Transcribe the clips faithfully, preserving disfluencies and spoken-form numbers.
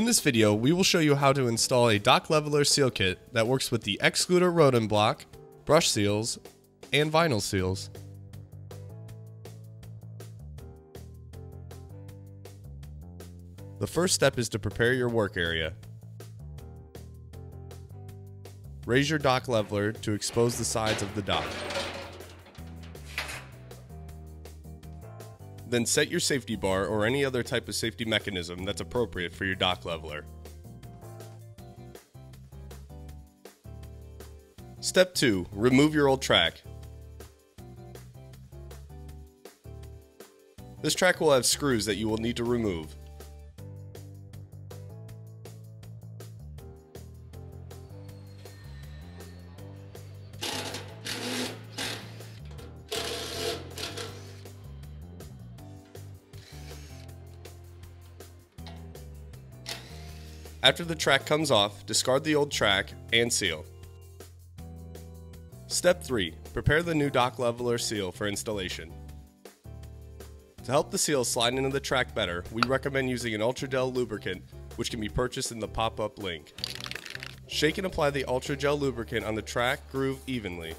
In this video, we will show you how to install a dock leveler seal kit that works with the Xcluder Rodent Block, brush seals, and vinyl seals. The first step is to prepare your work area. Raise your dock leveler to expose the sides of the dock. Then set your safety bar or any other type of safety mechanism that's appropriate for your dock leveler. Step two. Remove your old track. This track will have screws that you will need to remove. After the track comes off, discard the old track and seal. Step three. Prepare the new dock leveler seal for installation. To help the seal slide into the track better, we recommend using an UltraGel lubricant, which can be purchased in the pop-up link. Shake and apply the UltraGel lubricant on the track groove evenly.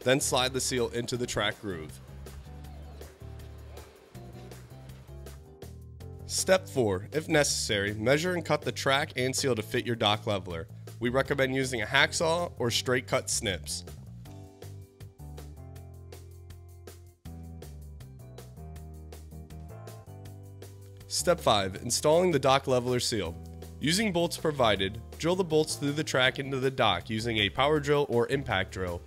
Then slide the seal into the track groove. Step four. If necessary, measure and cut the track and seal to fit your dock leveler. We recommend using a hacksaw or straight cut snips. Step five. Installing the dock leveler seal. Using bolts provided, drill the bolts through the track into the dock using a power drill or impact drill.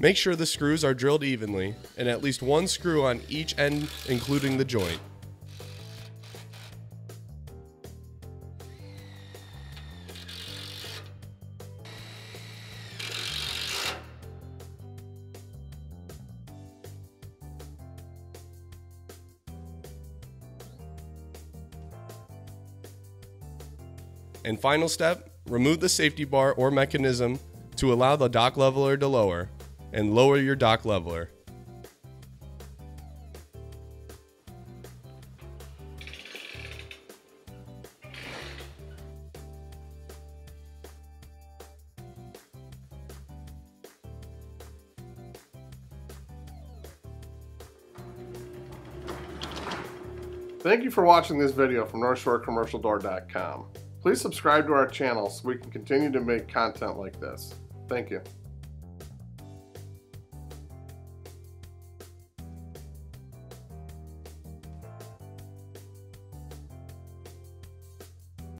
Make sure the screws are drilled evenly, and at least one screw on each end, including the joint. And final step, remove the safety bar or mechanism to allow the dock leveler to lower. And lower your dock leveler. Thank you for watching this video from North Shore Commercial Door dot com. Please subscribe to our channel so we can continue to make content like this. Thank you.